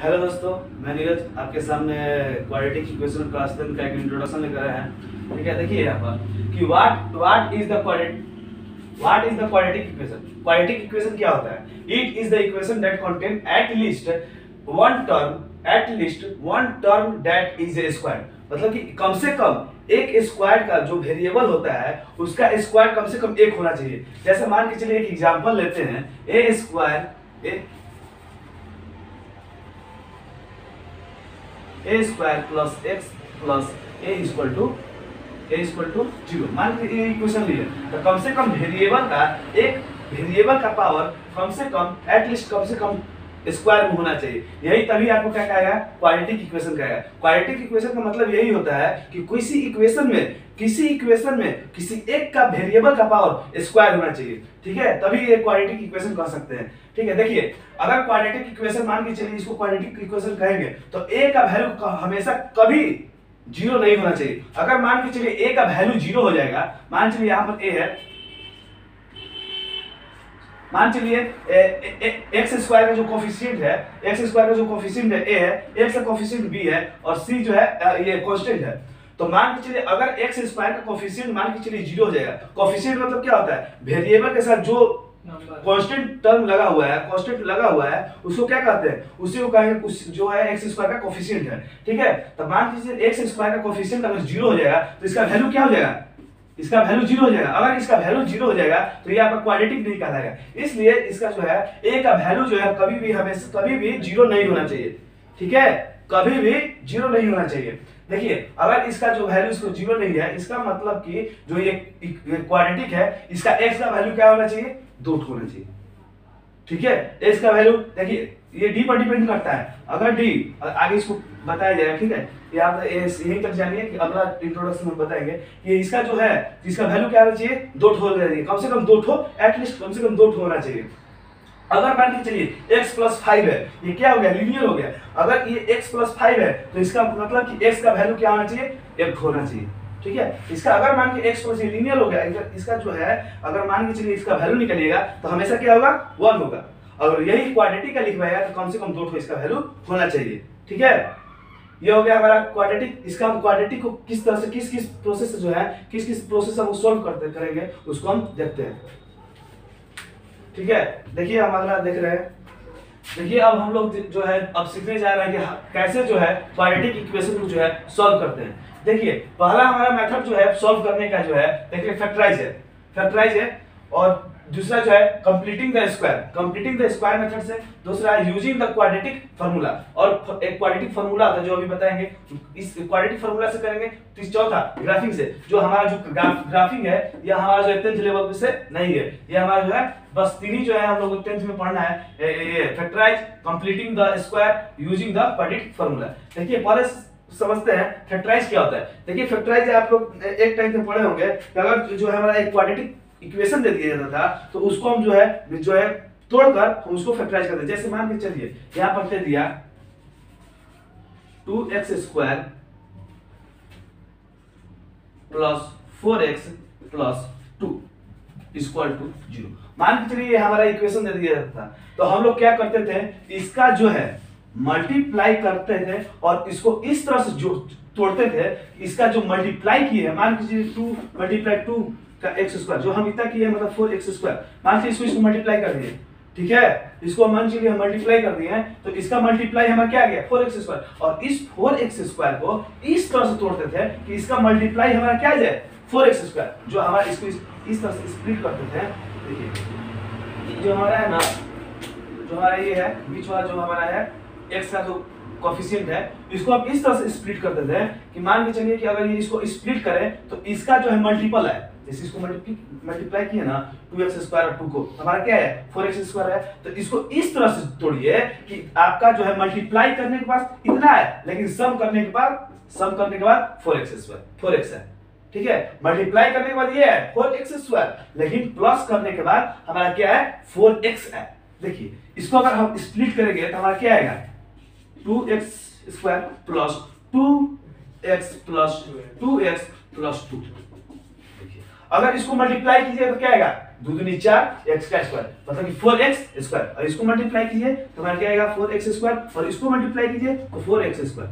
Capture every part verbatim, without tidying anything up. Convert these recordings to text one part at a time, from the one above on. Hello दोस्तों, मैं नीरज आपके सामने क्वाड्रेटिक इक्वेशन का एक इंट्रोडक्शन लेकर आया है। ठीक है, देखिए यहाँ पर कि what what is the quadratic what is the quadratic equation. Quadratic equation क्या होता है? It is the equation that contain at least one term at least one term that is a square. मतलब कि कम से कम एक स्क्वायर का जो variable होता है उसका स्क्वायर कम से कम एक होना चाहिए। जैसे मान के चलिए एक एग्जाम्पल लेते हैं, a square a a square plus x plus a equal to a equal to zero. मान लीजिए ये इक्वेशन लिए तो कम से कम वेरिएबल का एक वेरिएबल का पावर कम से कम एटलीस्ट कम से कम स्क्वायर में होना चाहिए। यही तभी आपको क्या कहेगा, क्वाड्रेटिक इक्वेशन कहेगा। क्वाड्रेटिक इक्वेशन का मतलब यही होता है कि किसी इक्वेशन में किसी इक्वेशन में किसी एक का वेरिएबल का पावर स्क्वायर होना चाहिए। ठीक है, तभी ये क्वाड्रेटिक इक्वेशन कह सकते हैं। ठीक है, देखिए अगर क्वाड्रेटिक इक्वेशन मान के चलिए इसको क्वाड्रेटिक इक्वेशन कहेंगे तो ए का वैल्यू हमेशा कभी जीरो नहीं होना चाहिए। अगर मान के चलिए ए का वैल्यू जीरो हो जाएगा, मान चलिए यहाँ पर ए है, मान चलिए एक्स स्क्वायर का जो कोफिशिएंट है एक्स स्क्वायर का जो कोफिशिएंट है ए है, एक्स का कोफिशिएंट बी है और सी जो है ये कांस्टेंट है। तो मान के चलिए अगर एक्स स्क्वायर का कोफिशिएंट मान के चलिए जीरो हो जाएगा। कोफिशिएंट मतलब क्या होता है, वेरिएबल के साथ जो कांस्टेंट टर्म लगा हुआ है कांस्टेंट लगा हुआ है उसको क्या कहते हैं, उसी को कहेंगे उस जो है एक्स स्क्वायर का कोफिशिएंट है। ठीक है, तो मान लीजिए एक्स स्क्वायर का कोफिशिएंट अगर जीरो हो जाएगा तो इसका वैल्यू क्या हो जाएगा, इसका वैल्यू जीरो हो जाएगा। अगर इसका वैल्यू जीरो हो जाएगा तो ये आपका क्वाड्रेटिक नहीं कहलाएगा। इसलिए इसका जो है ए का वैल्यू जो है कभी भी हमेशा कभी भी जीरो नहीं होना चाहिए। ठीक है, कभी भी जीरो नहीं होना चाहिए। देखिए अगर इसका जो वैल्यू इसको जीरो नहीं है, इसका मतलब कि जो ये क्वाड्रेटिक है इसका एक्स का वैल्यू क्या होना चाहिए, दो होना चाहिए। ठीक है, एक्स का वैल्यू देखिए ये डी पर डिपेंड करता है। अगर डी आगे इसको बताया जाएगा। ठीक है, ये आप यहीं तक जानिए कि अगला इंट्रोडक्शन में बताएंगे कि इसका जो है इसका वैल्यू क्या होना चाहिए, दो ठो होना चाहिए, कम से कम दो ठो एटलीस्ट कम से कम दो ठो होना चाहिए। अगर मान के चलिए एक्स प्लस फाइव है, ये क्या हो गया, लीनियर हो गया। अगर ये एक्स प्लस फाइव है तो इसका मतलब कि एक्स का वैल्यू क्या होना चाहिए, एक होना चाहिए। ठीक है, इसका अगर मान के एक्स प्लस लीनियर हो गया, इसका जो है अगर मान के चलिए इसका वैल्यू निकलेगा तो हमेशा क्या होगा, वन होगा। और यही क्वाड्रेटिक का लिखवाएगा तो कम से कम दो इसका वैल्यू होना चाहिए। ठीक है, ये हो गया हमारा क्वाड्रेटिक। इसका हम क्वाड्रेटिक को किस तरह से किस किस प्रोसेस से जो है किस किस प्रोसेस से हम सॉल्व करते करेंगे उसको हम देखते हैं। ठीक है, देखिए हम अगला देख रहे हैं। देखिए अब हम लोग जो है अब सीखने जा रहे हैं कि कैसे जो है क्वाड्रेटिक इक्वेशन को जो है सॉल्व करते हैं। देखिए पहला हमारा मेथड जो है सॉल्व करने का जो है, देखिए फैक्टराइज है फैक्टराइज है और दूसरा जो है completing the square completing the square method से, दूसरा यूजिंग द क्वाड्रेटिक फार्मूला और एक क्वाड्रेटिक फार्मूला था जो अभी बताएंगे, इस क्वाड्रेटिक फार्मूला से करेंगे। तीसरा चौथा ग्राफिंग से, जो हमारा जो ग्राफिंग है यह हमारा जो टेंथ लेवल से नहीं है, यह हमारा जो है बस तीन ही जो है हम लोग टेंथ में पढ़ना है, ये factorise, completing the square, using the quadratic formula. देखिए पहले समझते हैं फैक्टराइज क्या होता है। देखिए फैक्टराइज आप लोग एक टाइम से पढ़े होंगे, अगर जो है हमारा एक क्वाड्रेटिक इक्वेशन दे दिया जाता था तो उसको हम जो है जो है तोड़कर हम उसको फैक्टराइज करते हैं। जैसे मान के चलिए यहाँ पर दे दिया two x square plus four x plus two equal to zero. मान के चलिए हमारा इक्वेशन दे दिया जाता था तो हम लोग क्या करते थे, इसका जो है मल्टीप्लाई करते थे और इसको इस तरह से जो तोड़ते थे, इसका जो मल्टीप्लाई किया है मान लीजिए टू मल्टीप्लाई टू का एक्स स्क्वायर जो हम इतना किया मतलब फोर एक्स स्क्वायर, मान लीजिए इसको इसको मल्टीप्लाई कर दिए। ठीक है, इसको मान लीजिए हम मल्टीप्लाई कर दिए तो इसका मल्टीप्लाई हमारा क्या आ गया, फोर एक्स स्क्वायर। और इस फोर एक्स स्क्वायर को इस तरह से तोड़ते थे कि इसका मल्टीप्लाई हमारा क्या आ जाए, फोर एक्स स्क्वायर। जो हमारा इसको इस तरह से स्प्लिट करते थे, देखिए जो हमारा है ना जो हमारा ये है बीच वाला जो हमारा है एक्स का जो कोफिशिएंट है इसको आप इस तरह से स्प्लिट करते थे कि मान के चलिए कि अगर ये इसको स्प्लिट करें तो इसका जो है मल्टीपल है, जैसे इसको मल्टीप्लाई किया ना टू एक्स स्क्वायर और टू को हमारा क्या है फोर एक्स स्क्वायर है, तो इसको इस तरह से तोड़िए कि आपका जो है मल्टीप्लाई करने के बाद इतना है लेकिन सम करने के बाद सम करने के बाद four x square four x है। ठीक है, मल्टीप्लाई करने के बाद ये है फोर एक्स स्क्वायर लेकिन प्लस करने के बाद हमारा क्या है फोर एक्स है। देखिए इसको अगर हम स्प्लिट करेंगे तो हमारा क्या आएगा, two x square plus two x plus two x plus two. अगर इसको मल्टीप्लाई कीजिए तो क्या आएगा, दो दूनी चार, एक्स का स्क्वायर मतलब कि फोर एक्स स्क्वायर, और इसको मल्टीप्लाई कीजिए तो हमारा क्या आएगा फोर एक्स स्क्वायर, और इसको मल्टीप्लाई कीजिए तो फोर एक्स स्क्वायर,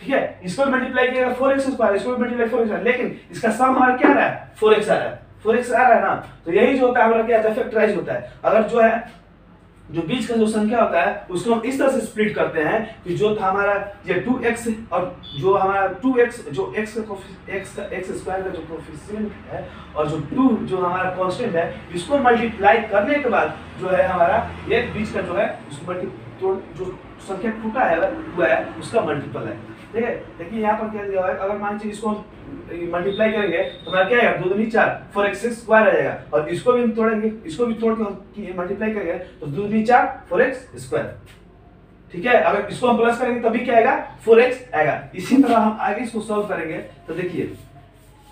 ठीक है। इसको मल्टीप्लाई किया फोर एक्स स्क्वायर, इसको मल्टीप्लाई फोर एक्स, लेकिन इसका सम हमारा क्या आ रहा है फोर एक्स आ रहा है, फोर एक्स आ रहा है ना, तो यही जो होता है हमारा क्या होता है फैक्टराइज होता है। अगर जो है जो बीच का जो संख्या होता है उसको हम इस तरह से स्प्लिट करते हैं कि जो था हमारा ये टू एक्स और जो हमारा टू एक्स जो एक्स का एक्स का एक्स स्क्वायर का जो कोफिशिएंट है और जो टू जो हमारा कांस्टेंट है इसको मल्टीप्लाई करने के बाद जो है हमारा ये बीच का जो है उसको मल्टी तो जो संख्या टूटा है हुआ है उसका मल्टीपल है, ठीक है। देखिए यहाँ पर क्या दिया है, अगर मान लीजिए इसको मल्टीप्लाई करेंगे तो हमारा क्या आएगा दो दूनी चार फोर एक्स स्क्वायर आ जाएगा, और इसको भी हम तोड़ेंगे, इसको भी तोड़ के मल्टीप्लाई करेंगे तो दो दूनी चार फोर एक्स स्क्वायर, ठीक है। अगर इसको हम प्लस करेंगे तभी क्या आएगा फोर एक्स आएगा। इसी तरह हम आगे इसको सॉल्व करेंगे तो देखिए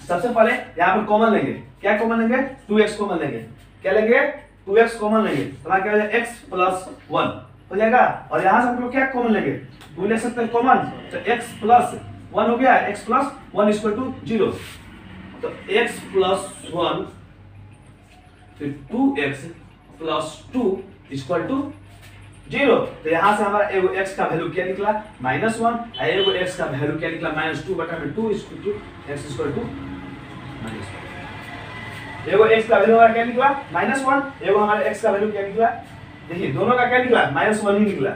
सबसे पहले यहाँ पर कॉमन लेंगे, क्या कॉमन लेंगे टू एक्स कॉमन लेंगे, क्या लेंगे टू एक्स कॉमन लेंगे तो हमारा क्या हो जाएगा एक्स प्लस वन हो जाएगा, और यहाँ से हम लोग क्या कॉमन लेंगे टू ले सकते हैं कॉमन, तो एक्स प्लस वन हो गया, x plus one equal to zero, तो एक्स प्लस वन फिर two x plus two equal to zero, तो यहाँ से हमारा एगो एक्स का वैल्यू क्या निकला माइनस वन, एगो एक्स का वैल्यू क्या निकला माइनस टू बटा में two equal to x equal to minus one, एगो एक्स का वैल्यू हमारा क्या निकला माइनस वन, एगो हमारा एक्स का वैल्यू क्या निकला देखिए दोनों का क्या निकला माइनस वन ही निकला,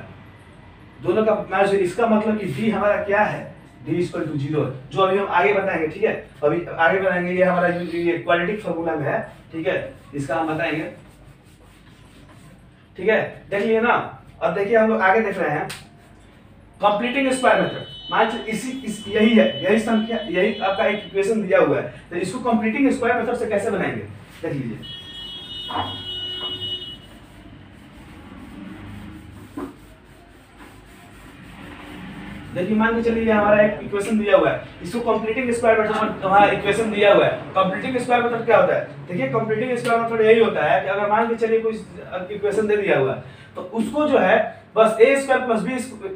दोनों का माइनस, इसका मतलब कि डी हमारा क्या है d इक्वल टू जीरो, जो अभी हम आगे बताएंगे, ठीक है। अभी आगे बताएंगे ये हमारा ये क्वाड्रेटिक फार्मूला में है, ठीक है, इसका हम बताएंगे, ठीक है। देखिए ना, अब देखिए हम लोग आगे देख रहे हैं कंप्लीटिंग स्क्वायर मेथड, मान इसी इस यही है, यही संख्या यही आपका एक इक्वेशन दिया हुआ है, तो इसको कंप्लीटिंग स्क्वायर मेथड से कैसे बनाएंगे देख लीजिए। देखिए मान के चलिए हमारा एक इक्वेशन दिया हुआ है, इसको कंप्लीटिंग स्क्वायर मेथड हमारा इक्वेशन दिया हुआ है। कंप्लीटिंग स्क्वायर मेथड क्या होता है, देखिए कंप्लीटिंग स्क्वायर मेथड यही होता है कि अगर मान के चलिए कोई इक्वेशन दे दिया हुआ है तो उसको जो है बस a square plus b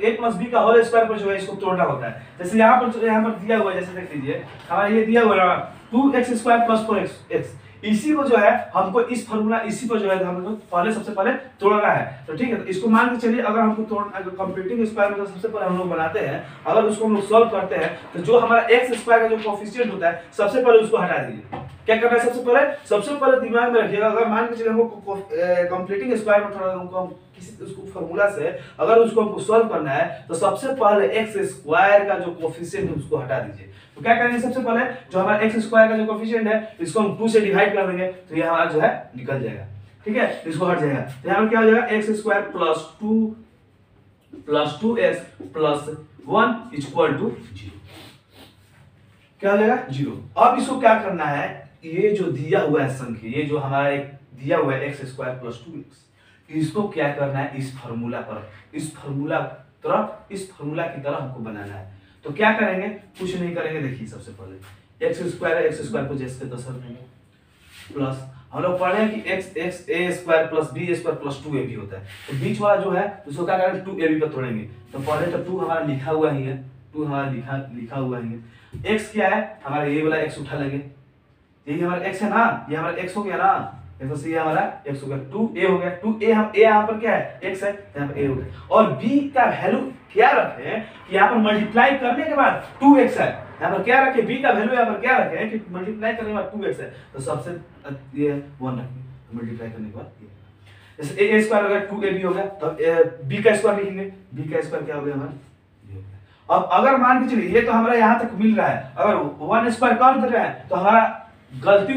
a plus b का होल स्क्वायर पर जो है इसको तोड़ना होता है। जैसे यहाँ पर यहाँ पर दिया हुआ है, जैसे देख लीजिए हमारा ये दिया हुआ है two x square plus four x x, इसी को जो है हमको इस फॉर्मूला इसी को जो है हम लोग पहले सबसे पहले तोड़ना है, तो ठीक है। तो इसको मान के चलिए अगर हमको तोड़ना कंप्लीटिंग स्क्वायर मेथड सबसे पहले हम लोग बनाते हैं, अगर उसको हम लोग सॉल्व करते हैं तो जो हमारा एक्स स्क्वायर का जो कोएफिशिएंट होता है सबसे पहले उसको हटा दीजिए। क्या करना है सबसे पहले, सबसे पहले दिमाग में रखिएगा अगर मान के चलिए हमको कंप्लीटिंग स्क्वायर मेथड हमको किसी उसको फार्मूला से अगर उसको हमको सॉल्व करना है तो सबसे पहले एक्स स्क्वायर का जो कोएफिशिएंट है उसको हटा दीजिए। तो क्या करेंगे सबसे पहले जो हमारा एक्स स्क्वायर का जो कोएफिशिएंट है इसको हम टू से डिवाइड कर देंगे तो ये हमारा जो है निकल जाएगा, ठीक है, इसको हट जाएगा। तो यहाँ पर क्या हो जाएगा x square plus two plus two x plus one equal to zero, क्या हो जाएगा जीरो। अब इसको क्या करना है, ये जो दिया हुआ है संख्या ये जो हमारा एक दिया हुआ है x square plus two x, इसको क्या करना है इस फॉर्मूला पर इस फॉर्मूला तरफ इस फॉर्मूला की तरफ हमको बनाना है। तो क्या करेंगे, कुछ नहीं करेंगे, देखिए सबसे पहले एक्स स्क्वायर एक्स स्क्वायर को जैसे दस लेंगे प्लस हम लोग पढ़े हैं कि x x a square plus b square plus two a b होता है, तो बीच वाला जो है उसको क्या करेंगे टू ए बी पर तोड़ेंगे। तो पहले तो टू हमारा लिखा हुआ ही है, टू हमारा लिखा लिखा हुआ ही है, एक्स क्या है हमारा ये वाला एक्स उठा लेंगे, यही हमारा एक्स है ना, ये हमारा एक्स हो गया ना, ये हमारा एक्स हो गया, टू ए हो गया, टू ए हम ए यहाँ पर क्या है एक्स है यहाँ पर ए हो गया, और बी का वैल्यू क्या रखें कि यहाँ पर मल्टीप्लाई करने के बाद टू एक्स है, यहाँ पर क्या रखें बी का वैल्यू यहाँ पर क्या रखें कि मल्टीप्लाई करने के बाद टू एक्स है, तो सबसे ये वन रखें मल्टीप्लाई करने के बाद, जैसे ए स्क्वायर हो गया टू ए बी हो गया, तो बी का स्क्वायर लिखेंगे, बी का स्क्वायर क्या हो गया हमारा। अब अगर मान के चलिए ये तो हमारा यहाँ तक मिल रहा है, अगर वन स्क्वायर कम कर रहा है तो हमारा गलती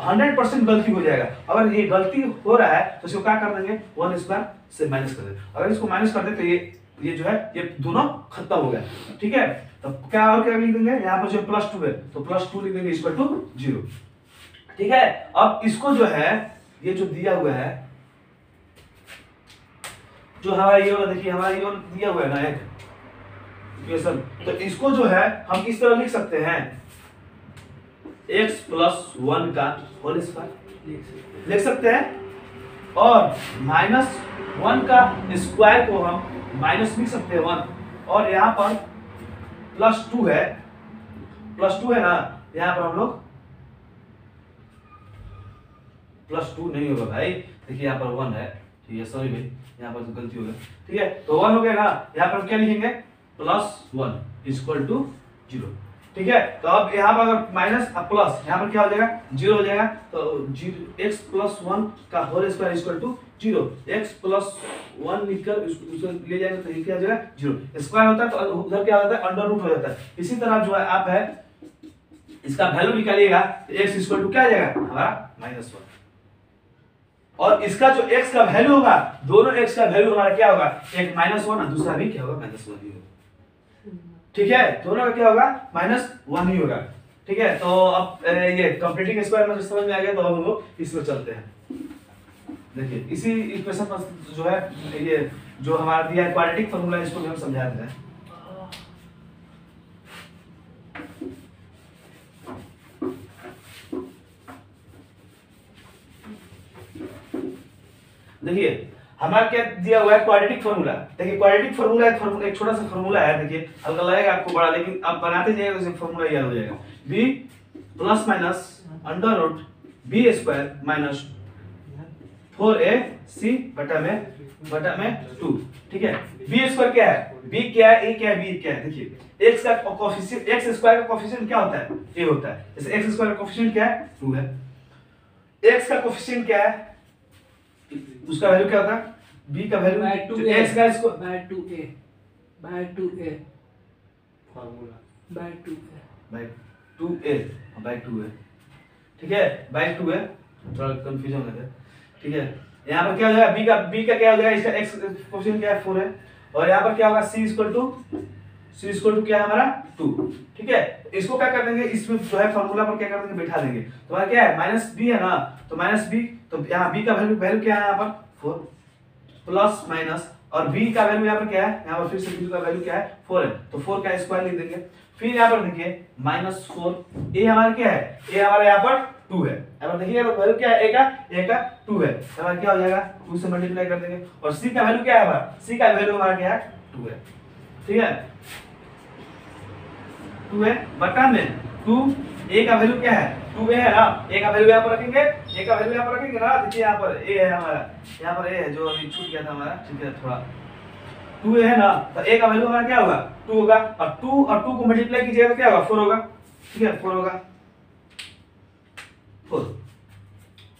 हंड्रेड परसेंट गलती हो जाएगा, अगर ये गलती हो रहा है तो इसको क्या कर देंगे वन स्क्वायर से माइनस कर देंगे, अगर इसको माइनस कर दे तो ये ये जो है ये दोनों खत्म हो गया, ठीक है। तो क्या और क्या लिख देंगे यहाँ पर जो प्लस टू है तो प्लस टू लिख देंगे इक्वल टू जीरो, ठीक है। अब इसको जो है ये जो दिया हुआ है जो हमारा ये वाला देखिए हमारा ये वाला दिया हुआ है ना एक इक्वेशन, तो इसको जो है हम इस तरह लिख सकते हैं एक्स प्लस वन का होल स्क्वायर लिख सकते हैं, और माइनस वन का स्क्वायर को हम माइनस लिख सकते हैं वन, और यहाँ पर प्लस टू है प्लस टू है ना, यहाँ पर हम लोग प्लस टू नहीं होगा भाई। देखिए यहाँ पर वन है, ठीक है, सॉरी भाई यहाँ पर गलती हो गई, ठीक है। तो वन हो गया ना, यहाँ पर क्या लिखेंगे plus one equal to zero, ठीक है। तो अब यहाँ पर अगर माइनस प्लस यहाँ पर क्या हो जाएगा जीरो हो जाएगा, तो जीरो एक्स प्लस वन का whole square equal to zero, x plus one निकल उसको ले जाएंगे तो ये क्या हो जाएगा जीरो, स्क्वायर होता है तो उधर क्या हो जाता है अंडर रूट हो जाता है। इसी तरह जो है आप है इसका वैल्यू निकालिएगा तो एक्स इक्वल टू क्या आ जाएगा हमारा माइनस वन, और इसका जो एक्स का वैल्यू होगा दोनों एक्स का वैल्यू हमारा क्या होगा एक माइनस वन और दूसरा भी क्या होगा माइनस वन ही होगा, ठीक है। दोनों का क्या होगा माइनस वन ही होगा, ठीक है। तो अब ये कंप्लीटिंग स्क्वायर में समझ में आ गया, तो हम लोग इसमें चलते हैं। देखिए इसी इक्वेशन पर जो है ये जो हमारा दिया है क्वाड्रेटिक फार्मूला इसको हम समझा देते हैं। देखिए हमारा क्या दिया हुआ है क्वाड्रेटिक फार्मूला। देखिए क्वाड्रेटिक फार्मूला एक फार्मूला एक छोटा सा फार्मूला है, देखिए हल्का लगेगा आपको बड़ा, लेकिन आप बनाते जाएगा तो फार्मूला याद हो जाएगा। b plus minus under root b square minus four a c बटा में बटा में टू, ठीक है। बी स्क्वायर क्या है, बी क्या है, ए क्या है, बी क्या है। देखिए x का कोएफिशिएंट x स्क्वायर का कोएफिशिएंट क्या होता है a होता है, जैसे x स्क्वायर का कोएफिशिएंट क्या है टू है, x का कोएफिशिएंट क्या है उसका वैल्यू क्या होता है b का value by two a x का इसको by two a by two a formula by two a by two a by two a, ठीक है बाय टू a, थोड़ा कंफ्यूजन है, ठीक है। यहां पर क्या हो जाएगा b का b का क्या हो जाएगा इसका x कोएफिशिएंट क्या है फोर है, और यहां पर क्या होगा c equal to c equal to क्या है हमारा टू, ठीक है। इसको क्या कर देंगे इसमें जो है फार्मूला पर क्या कर देंगे बैठा देंगे, तो हमारा क्या है माइनस b है ना, तो माइनस b, तो यहाँ b का वैल्यू वैल्यू क्या है यहाँ पर फोर प्लस माइनस, और b का वैल्यू यहाँ पर क्या है यहाँ पर फिर से b का वैल्यू क्या है फोर है, तो फोर का स्क्वायर लिख देंगे। फिर यहाँ पर देखिए माइनस फोर ए हमारा क्या है ए हमारा यहाँ पर टू है, यहाँ पर देखिए वैल्यू क्या है ए का ए का टू है, हमारा क्या हो जाएगा टू से मल्टीप्लाई कर देंगे, और c का वैल्यू क्या है हमारा c का वैल्यू हमारा क्या है टू है, ठीक है टू है बटा में टू ए का वैल्यू क्या है टू ए है ना, ए का वैल्यू यहाँ पर रखेंगे ए का वैल्यू यहाँ पर रखेंगे ना, देखिए यहाँ पर ए है हमारा यहाँ पर ए है जो अभी छूट गया था हमारा, ठीक है थोड़ा टू ए है ना, तो ए का वैल्यू हमारा क्या होगा टू होगा, और टू और टू को मल्टीप्लाई कीजिएगा तो क्या होगा फोर होगा, ठीक है फोर होगा फोर।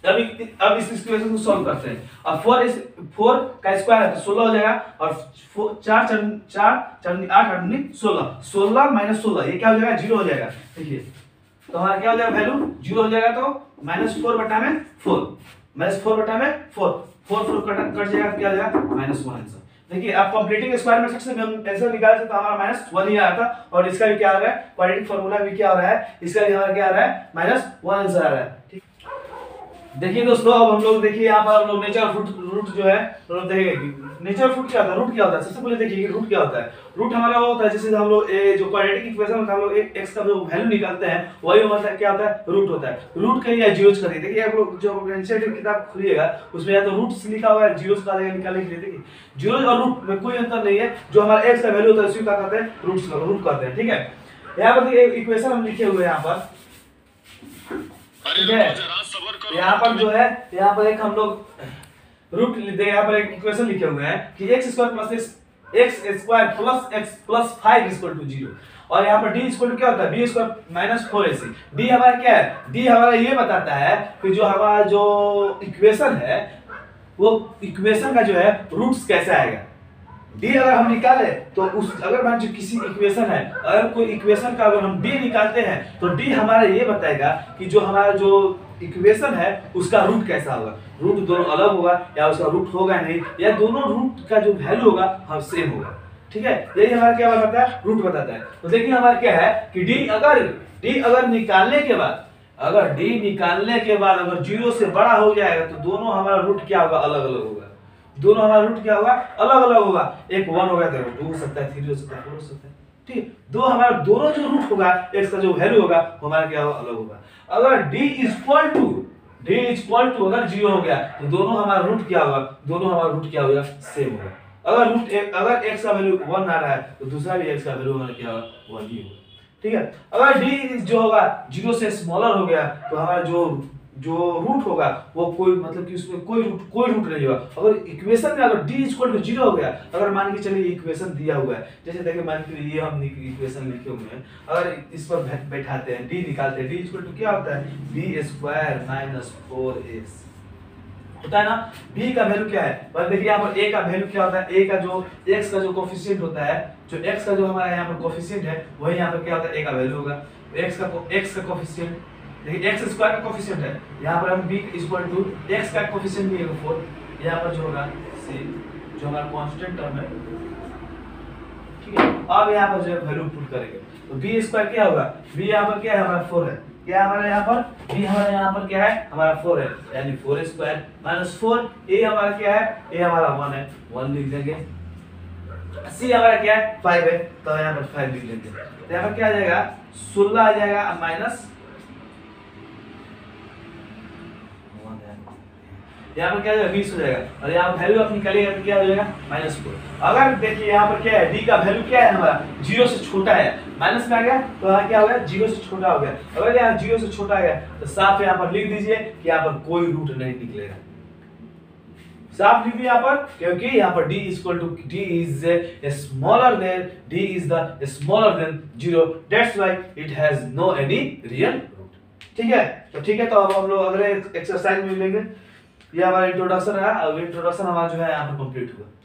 अब अब इस इक्वेशन को सॉल्व करते हैं, अब फोर इस फोर का स्क्वायर है तो सोलह हो जाएगा, और चार चार चार आठ आठ सोलह, सोलह माइनस सोलह ये क्या हो जाएगा जीरो हो जाएगा, देखिए तो हमारा क्या हो जाएगा वैल्यू जीरो हो जाएगा, तो माइनस फोर बटा में फोर माइनस फोर बटा में four four four cut cut जाएगा क्या हो जाएगा माइनस वन आंसर। देखिए आप कंप्लीटिंग स्क्वायर मैट्रिक्स से हम आंसर निकाल सकते हैं, हमारा माइनस वन ही आया था, और इसका भी क्या हो रहा है क्वाड्रेटिक फार्मूला भी क्या हो रहा है, इसका भी हमारा क्या आ रहा है माइनस वन आंसर आ रहा है, ठीक। देखिए दोस्तों अब हम लोग देखिए यहाँ पर हम लोग नेचर रूट रूट जो है हम लोग देखेंगे नेचर रूट क्या होता है रूट क्या होता है। सबसे पहले देखिए रूट क्या होता है, रूट हमारा वो होता है जैसे हम लोग जो क्वाड्रेटिक इक्वेशन हम लोग एक्स का जो वैल्यू निकालते हैं वही होता है क्या होता है रूट होता है। रूट का ये जीरोस करिए, देखिए आप लोग जो डिफरेंशिएटिव किताब खोलिएगा उसमें या तो रूट लिखा हुआ है जीरोस का निकालने के लिए, देखिए जीरोस और रूट में कोई अंतर नहीं है, जो हमारा एक्स का वैल्यू होता है उसी का कहते हैं रूट रूट कहते हैं, ठीक है। यहाँ पर देखिए इक्वेशन हम लिखे हुए हैं यहाँ पर, ठीक है यहाँ पर जो है यहाँ पर एक हम लोग रूट लेते हैं, यहाँ पर एक इक्वेशन लिखे हुए हैं कि x square plus x square plus x plus five equal to zero, और यहाँ पर डी इक्वल टू क्या होता है b square minus four a c. D हमारा क्या है, डी हमारा ये बताता है कि जो हमारा जो इक्वेशन है वो इक्वेशन का जो है रूट्स कैसे आएगा। डी अगर हम निकाले तो उस अगर मान लीजिए किसी इक्वेशन है, अगर कोई इक्वेशन का अगर हम डी निकालते हैं तो डी हमारा ये बताएगा कि जो हमारा जो इक्वेशन है उसका रूट कैसा होगा, रूट दोनों अलग होगा या उसका रूट होगा नहीं, या दोनों रूट का जो वैल्यू होगा हम सेम होगा, ठीक है। यही हमारा क्या बताता है रूट बताता है। तो देखिए हमारा क्या है कि डी अगर डी अगर निकालने के बाद अगर डी निकालने के बाद अगर जीरो से बड़ा हो जाएगा तो दोनों हमारा रूट क्या होगा अलग अलग होगा, दोनों हमारा रूट क्या होगा अलग अलग होगा, एक वन होगा तो टू हो सकता है, थ्री हो सकता है, फोर हो सकता है, ठीक। दो हमारा दोनों जो रूट होगा एक्स का जो वैल्यू होगा हमारा क्या होगा अलग होगा। अगर d equal to d equal to अगर जीरो हो गया तो दोनों हमारा रूट क्या होगा, दोनों हमारा रूट क्या होगा सेम होगा। अगर रूट एक, अगर x का वैल्यू वन आ रहा है तो दूसरा भी x का वैल्यू हमारा क्या होगा वन ही होगा, ठीक है। अगर d जो होगा जीरो से स्मॉलर हो गया तो हमारा जो जो रूट होगा वो कोई मतलब कि उसमें कोई रूट कोई रूट नहीं होगा। अगर इक्वेशन में अगर डी इक्वल टू जीरो हो गया, अगर मान के चलिए इक्वेशन दिया हुआ है, जैसे देखिए मान के ये हम इक्वेशन लिखे हुए हैं, अगर इस पर बैठाते हैं डी निकालते हैं, डी इक्वल टू क्या होता है b square minus four s होता है ना। b का वैल्यू क्या है, पर देखिए यहाँ पर a का वैल्यू क्या होता है, a का जो x का जो कोफिशिएंट होता है, जो x का जो हमारा यहाँ पर कोफिशिएंट है वही यहाँ पर क्या होता है a का वैल्यू होगा। x का x का कोफिशिएंट देखिए x स्क्वायर का कोफिशिएंट है, यहाँ पर हम b इक्वल टू x का कोफिशिएंट भी है फोर, यहाँ पर जो होगा c जो हमारा कांस्टेंट टर्म है, ठीक है। अब यहाँ पर जो वैल्यू पुट करेंगे तो b स्क्वायर क्या होगा, b यहाँ पर क्या है हमारा फोर है, क्या हमारे यहाँ पर b हमारे यहाँ पर क्या है हमारा फोर है, यानी four square minus four, a हमारा क्या है a हमारा वन है, वन लिख देंगे। c हमारा क्या है फाइव है, तो यहाँ पर फाइव लिख लेंगे, तो यहाँ पर क्या आ जाएगा सोलह आ जाएगा माइनस, यहाँ पर क्या जाएगा बीस हो जाएगा, और यहाँ पर वैल्यू आप निकालिएगा तो क्या हो जाएगा माइनस फोर। अगर देखिए यहाँ पर क्या है डी का वैल्यू क्या है हमारा जीरो से छोटा है, माइनस में आ गया तो यहाँ क्या हो गया जीरो से छोटा हो गया, अगर यहाँ जीरो से छोटा आ गया तो साफ यहाँ पर लिख दीजिए कि यहाँ पर कोई रूट नहीं निकलेगा, साफ लिख दिया यहाँ पर, क्योंकि यहाँ पर d equal to d is smaller than d is the smaller than zero, that's why it has no any real root, ठीक है। तो ठीक है, तो अब हम लोग अगले एक्सरसाइज में लेंगे। ये हमारा इंट्रोडक्शन है, और इंट्रोडक्शन हमारा जो है यहाँ पर कंप्लीट हुआ।